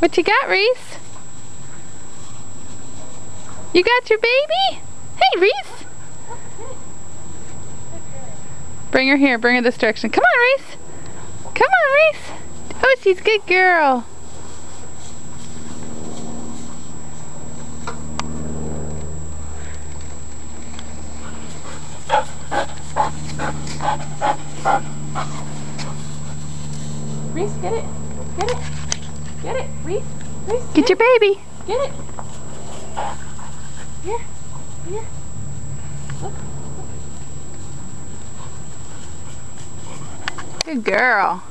What you got, Reese? You got your baby? Hey, Reese! Bring her here, bring her this direction. Come on, Reese! Come on, Reese! Oh, she's a good girl. Reese, get it. Get it. Get it, Reese. Reese. Get your baby. Get it. Here. Here. Look. Look. Good girl.